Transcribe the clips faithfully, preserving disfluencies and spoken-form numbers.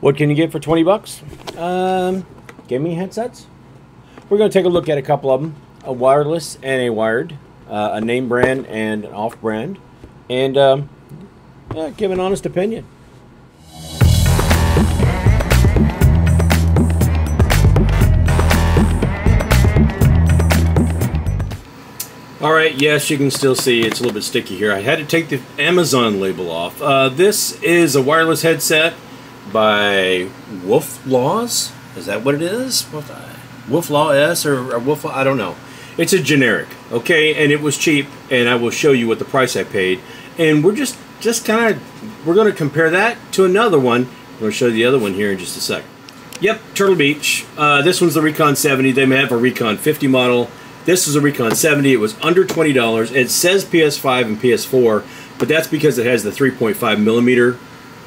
What can you get for twenty bucks? Um, gaming headsets. We're going to take a look at a couple of them. A wireless and a wired. Uh, a name brand and an off brand. And um, uh, give an honest opinion. Alright, yes, you can still see it's a little bit sticky here. I had to take the Amazon label off. Uh, this is a wireless headset by Wolf Laws. Is that what it is? Wolf Law S or, or Wolf Law? I don't know. It's a generic, okay? And it was cheap, and I will show you what the price I paid. And we're just, just kind of, we're going to compare that to another one. I'm going to show you the other one here in just a second. Yep, Turtle Beach. Uh, this one's the Recon seventy. They may have a Recon fifty model. This is a Recon seventy. It was under twenty dollars. It says P S five and P S four, but that's because it has the three point five millimeter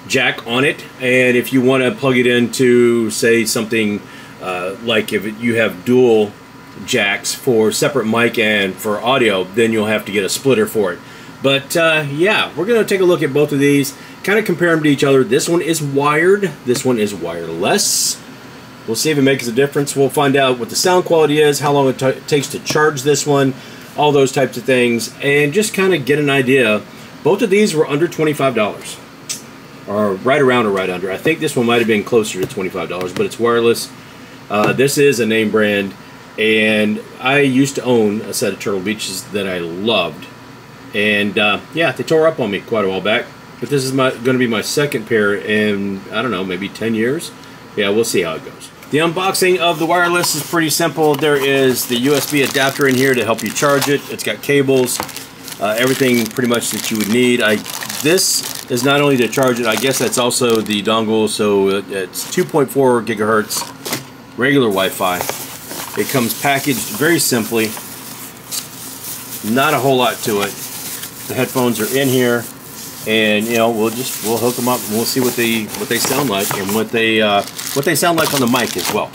jack on it. And if you want to plug it into, say, something uh, like if you have dual jacks for separate mic and for audio, then you'll have to get a splitter for it. But uh, yeah, we're going to take a look at both of these, kind of compare them to each other. This one is wired. This one is wireless. We'll see if it makes a difference. We'll find out what the sound quality is, how long it takes to charge this one, all those types of things, and just kind of get an idea. Both of these were under twenty-five dollars, or right around or right under. I think this one might have been closer to twenty-five dollars, but it's wireless. Uh, this is a name brand, and I used to own a set of Turtle Beaches that I loved. And uh, yeah, they tore up on me quite a while back, but this is going to be my second pair in, I don't know, maybe ten years. Yeah, we'll see how it goes. The unboxing of the wireless is pretty simple. There is the U S B adapter in here to help you charge it. It's got cables, uh, everything pretty much that you would need. I, this is not only to charge it, I guess that's also the dongle, so it's two point four gigahertz, regular Wi-Fi. It comes packaged very simply, not a whole lot to it. The headphones are in here, and you know, we'll just we'll hook them up and we'll see what they what they sound like and what they uh, what they sound like on the mic as well.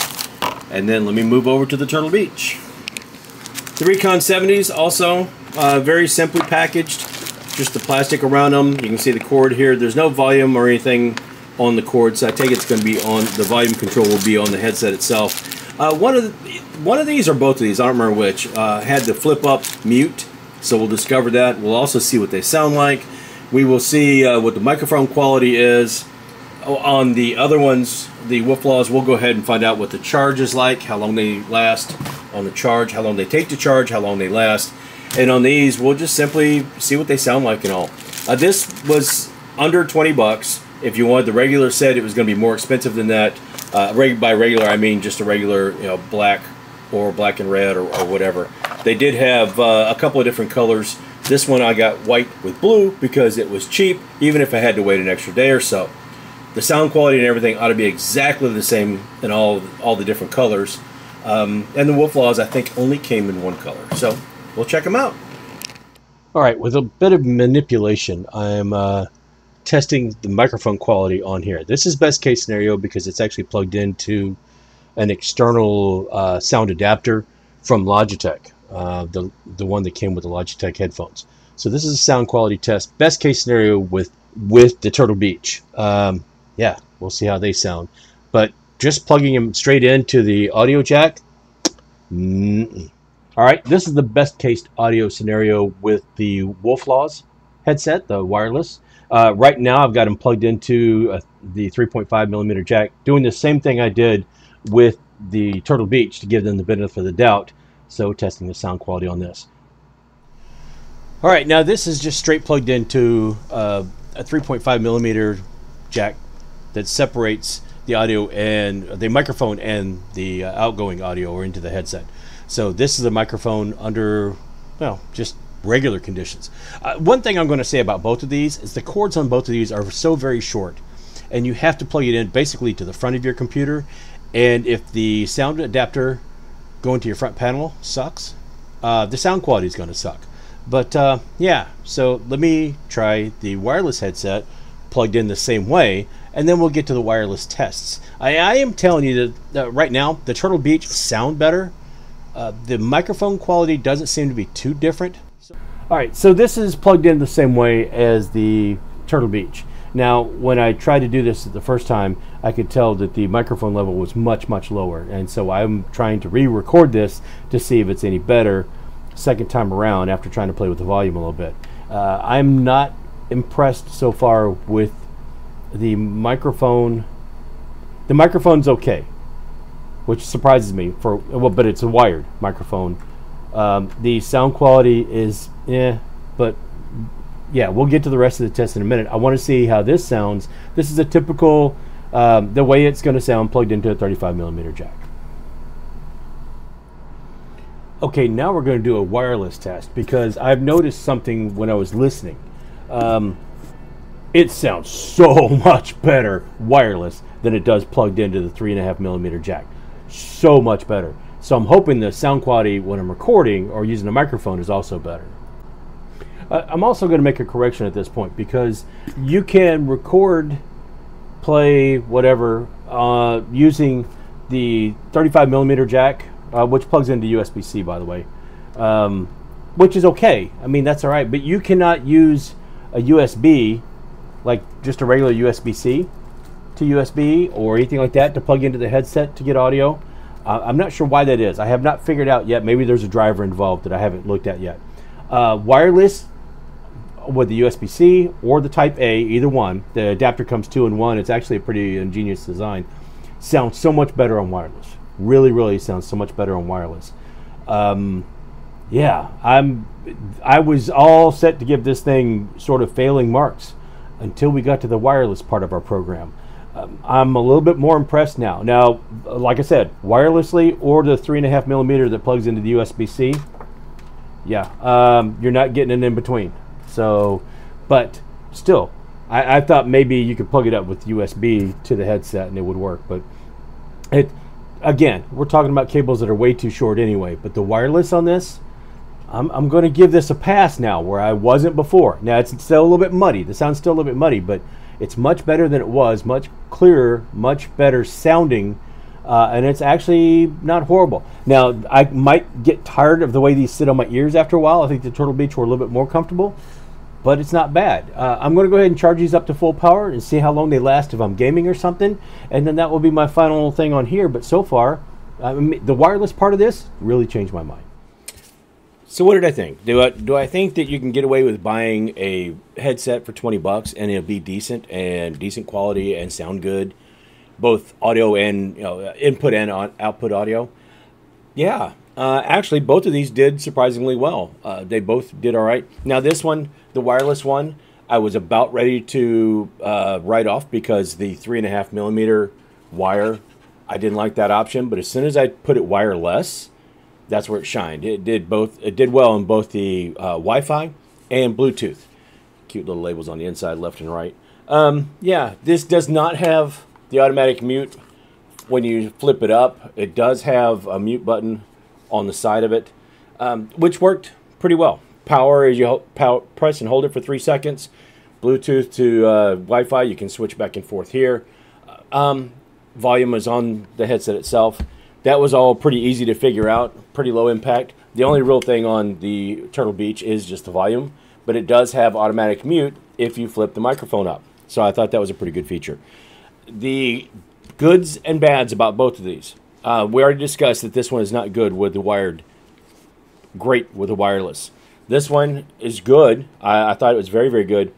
And then let me move over to the Turtle Beach. The Recon seventies also uh, very simply packaged, just the plastic around them. You can see the cord here. There's no volume or anything on the cord, so I take it's going to be on the volume control will be on the headset itself. Uh, one of the, one of these or both of these, I don't remember which, uh, had the flip up mute, so we'll discover that. We'll also see what they sound like. We will see uh, what the microphone quality is. On the other ones, the Wolf Laws, we'll go ahead and find out what the charge is like, how long they last on the charge, how long they take to charge, how long they last. And on these, we'll just simply see what they sound like and all. Uh, this was under twenty bucks. If you wanted the regular set, it was going to be more expensive than that. Uh, reg by regular, I mean just a regular, you know, black or black and red or, or whatever. They did have uh, a couple of different colors. This one I got white with blue because it was cheap, even if I had to wait an extra day or so. The sound quality and everything ought to be exactly the same in all, all the different colors. Um, and the Wolf Laws, I think, only came in one color. So we'll check them out. All right, with a bit of manipulation, I'm uh, testing the microphone quality on here. This is best case scenario because it's actually plugged into an external uh, sound adapter from Logitech. Uh, the the one that came with the Logitech headphones. So this is a sound quality test, best case scenario with with the Turtle Beach. Um, yeah, we'll see how they sound. But just plugging them straight into the audio jack. Mm-mm. All right, this is the best case audio scenario with the Wolf Laws headset, the wireless. Uh, right now, I've got them plugged into uh, the three point five millimeter jack, doing the same thing I did with the Turtle Beach to give them the benefit of the doubt. So testing the sound quality on this. All right, now this is just straight plugged into uh, a three point five millimeter jack that separates the audio and the microphone and the uh, outgoing audio or into the headset. So this is the microphone under, well, just regular conditions. Uh, one thing I'm going to say about both of these is the cords on both of these are so very short, and you have to plug it in basically to the front of your computer. And if the sound adapter going to your front panel sucks, uh, the sound quality is going to suck. But uh, yeah, so let me try the wireless headset plugged in the same way, and then we'll get to the wireless tests. I, I am telling you that uh, right now the Turtle Beach sound better. Uh, the microphone quality doesn't seem to be too different. All right, so this is plugged in the same way as the Turtle Beach. Now, when I tried to do this the first time, I could tell that the microphone level was much, much lower. And so I'm trying to re-record this to see if it's any better second time around after trying to play with the volume a little bit. Uh, I'm not impressed so far with the microphone. The microphone's okay, which surprises me, for well, but it's a wired microphone. Um, the sound quality is eh, but yeah, we'll get to the rest of the test in a minute. I want to see how this sounds. This is a typical, um, the way it's going to sound plugged into a thirty-five millimeter jack. Okay, now we're going to do a wireless test because I've noticed something when I was listening. Um, it sounds so much better wireless than it does plugged into the three and a half millimeter jack. So much better. So I'm hoping the sound quality when I'm recording or using a microphone is also better. I'm also going to make a correction at this point because you can record, play, whatever, uh, using the thirty-five millimeter jack, uh, which plugs into U S B C, by the way, um, which is okay. I mean, that's all right, but you cannot use a U S B, like just a regular U S B C to U S B or anything like that, to plug into the headset to get audio. Uh, I'm not sure why that is. I have not figured out yet. Maybe there's a driver involved that I haven't looked at yet. Uh, wireless with the U S B C or the Type A, either one, the adapter comes two in one. It's actually a pretty ingenious design. Sounds so much better on wireless. Really, really sounds so much better on wireless. Um, yeah, I'm. I was all set to give this thing sort of failing marks until we got to the wireless part of our program. Um, I'm a little bit more impressed now. Now, like I said, wirelessly or the three and a half millimeter that plugs into the U S B C. Yeah, um, you're not getting an in-between. So, but still, I, I thought maybe you could plug it up with U S B to the headset and it would work. But it, again, we're talking about cables that are way too short anyway. But the wireless on this, I'm, I'm going to give this a pass now where I wasn't before. Now, it's still a little bit muddy. The sound's still a little bit muddy, but it's much better than it was, much clearer, much better sounding. Uh, and it's actually not horrible. Now, I might get tired of the way these sit on my ears after a while. I think the Turtle Beach were a little bit more comfortable, but it's not bad. Uh, I'm going to go ahead and charge these up to full power and see how long they last if I'm gaming or something. And then that will be my final thing on here. But so far, I mean, the wireless part of this really changed my mind. So what did I think? Do I, do I think that you can get away with buying a headset for twenty bucks and it'll be decent and decent quality and sound good? Both audio and, you know, input and on output audio. Yeah, uh, actually both of these did surprisingly well. Uh, they both did all right. Now this one, the wireless one, I was about ready to uh, write off because the three and a half millimeter wire, I didn't like that option. But as soon as I put it wireless, that's where it shined. It did both. It did well in both the uh, Wi-Fi and Bluetooth. Cute little labels on the inside, left and right. Um, yeah, this does not have the automatic mute. When you flip it up, it does have a mute button on the side of it, um, which worked pretty well. Power is you power, press and hold it for three seconds. Bluetooth to uh, Wi-Fi, you can switch back and forth here. Um, volume is on the headset itself. That was all pretty easy to figure out, pretty low impact. The only real thing on the Turtle Beach is just the volume, but it does have automatic mute if you flip the microphone up. So I thought that was a pretty good feature. The goods and bads about both of these. Uh, we already discussed that this one is not good with the wired. Great with the wireless. This one is good. I, I thought it was very, very good,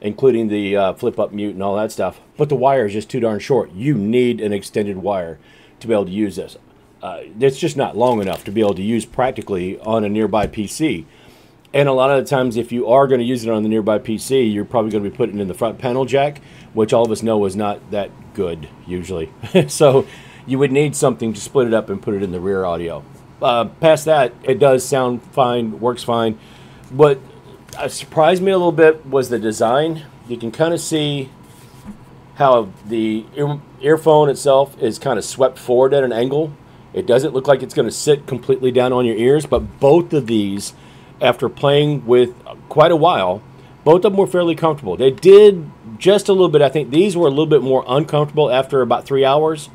including the uh, flip-up mute and all that stuff. But the wire is just too darn short. You need an extended wire to be able to use this. Uh, it's just not long enough to be able to use practically on a nearby P C. And a lot of the times, if you are going to use it on the nearby P C, you're probably going to be putting it in the front panel jack, which all of us know is not that good, usually. So you would need something to split it up and put it in the rear audio. Uh, past that, it does sound fine, works fine. What surprised me a little bit was the design. You can kind of see how the ear earphone itself is kind of swept forward at an angle. It doesn't look like it's going to sit completely down on your ears, but both of these, after playing with quite a while, both of them were fairly comfortable. They did just a little bit. I think these were a little bit more uncomfortable after about three hours.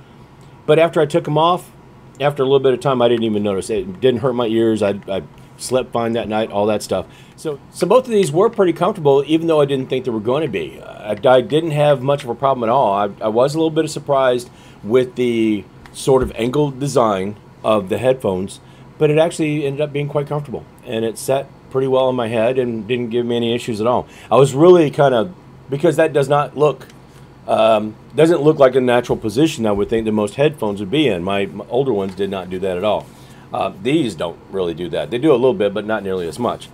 But after I took them off, after a little bit of time, I didn't even notice. It didn't hurt my ears. I, I slept fine that night, all that stuff. So, so both of these were pretty comfortable, even though I didn't think they were going to be. I, I didn't have much of a problem at all. I, I was a little bit surprised with the sort of angled design of the headphones, but it actually ended up being quite comfortable, and it sat pretty well in my head and didn't give me any issues at all. I was really kind of, because that does not look, um, doesn't look like a natural position I would think that most headphones would be in. My, my older ones did not do that at all. Uh, these don't really do that. They do a little bit, but not nearly as much.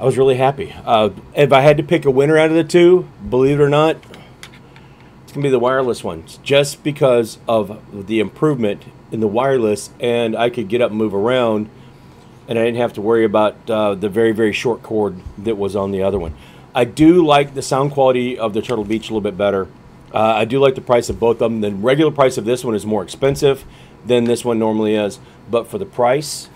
I was really happy. Uh, if I had to pick a winner out of the two, believe it or not, it's going to be the wireless ones, just because of the improvement in the wireless, and I could get up and move around, and I didn't have to worry about uh, the very, very short cord that was on the other one. I do like the sound quality of the Turtle Beach a little bit better. Uh, I do like the price of both of them. The regular price of this one is more expensive than this one normally is, but for the price,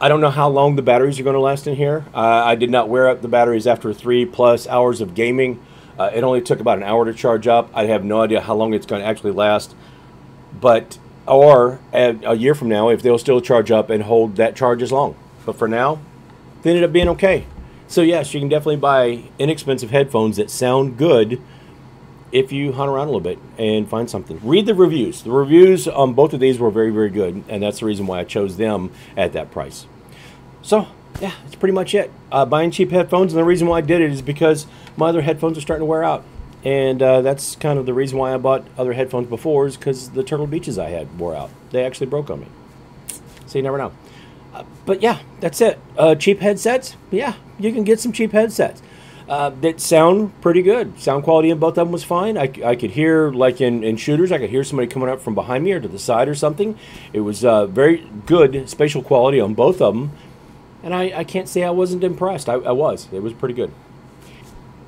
I don't know how long the batteries are going to last in here. Uh, I did not wear up the batteries after three plus hours of gaming. Uh, it only took about an hour to charge up. I have no idea how long it's going to actually last, but or at a year from now, if they'll still charge up and hold that charge as long. But for now, they ended up being okay. So yes, you can definitely buy inexpensive headphones that sound good if you hunt around a little bit and find something. Read the reviews. The reviews on both of these were very, very good, and that's the reason why I chose them at that price. So yeah, that's pretty much it. Uh, buying cheap headphones, and the reason why I did it is because my other headphones are starting to wear out. And uh, that's kind of the reason why I bought other headphones before, is because the Turtle Beaches I had wore out. They actually broke on me. So you never know. Uh, but yeah, that's it. Uh, cheap headsets? Yeah, you can get some cheap headsets uh, that sound pretty good. Sound quality in both of them was fine. I, I could hear, like in, in shooters, I could hear somebody coming up from behind me or to the side or something. It was uh, very good spatial quality on both of them. And I, I can't say I wasn't impressed. I, I was. It was pretty good.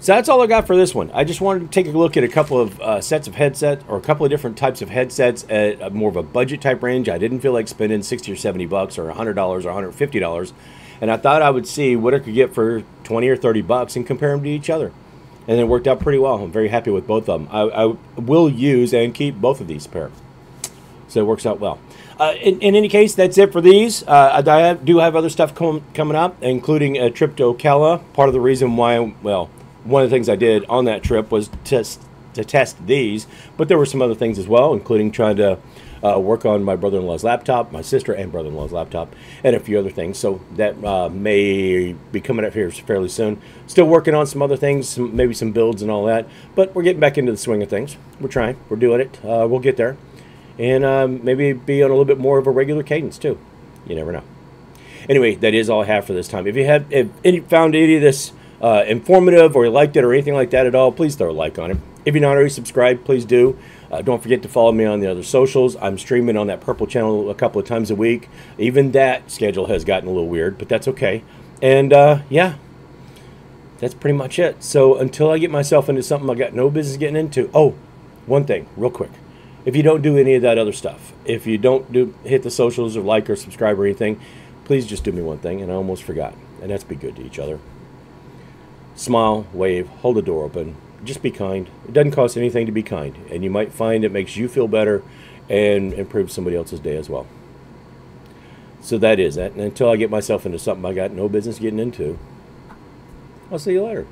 So that's all I got for this one. I just wanted to take a look at a couple of uh, sets of headsets, or a couple of different types of headsets at a more of a budget type range. I didn't feel like spending sixty or seventy bucks or a hundred dollars or a hundred fifty dollars. And I thought I would see what I could get for twenty or thirty bucks and compare them to each other. And it worked out pretty well. I'm very happy with both of them. I, I will use and keep both of these pair. So it works out well. Uh, in, in any case, that's it for these. Uh, I, I do have other stuff com coming up, including a trip to Ocala. Part of the reason why, well... one of the things I did on that trip was test, to test these, but there were some other things as well, including trying to uh, work on my brother-in-law's laptop, my sister and brother-in-law's laptop, and a few other things. So that uh, may be coming up here fairly soon. Still working on some other things, some, maybe some builds and all that, but we're getting back into the swing of things. We're trying. We're doing it. Uh, we'll get there. And um, maybe be on a little bit more of a regular cadence, too. You never know. Anyway, that is all I have for this time. If you have if any, found any of this... Uh, informative, or you liked it, or anything like that at all, please throw a like on it. If you're not already subscribed, please do. Uh, don't forget to follow me on the other socials. I'm streaming on that Purple channel a couple of times a week. Even that schedule has gotten a little weird, but that's okay. And uh, yeah, that's pretty much it. So until I get myself into something I got no business getting into. Oh, one thing, real quick. If you don't do any of that other stuff, if you don't do hit the socials or like or subscribe or anything, please just do me one thing, and I almost forgot, and that's be good to each other. Smile, wave, hold the door open. Just be kind. It doesn't cost anything to be kind. And you might find it makes you feel better and improves somebody else's day as well. So that is it. And until I get myself into something I got no business getting into, I'll see you later.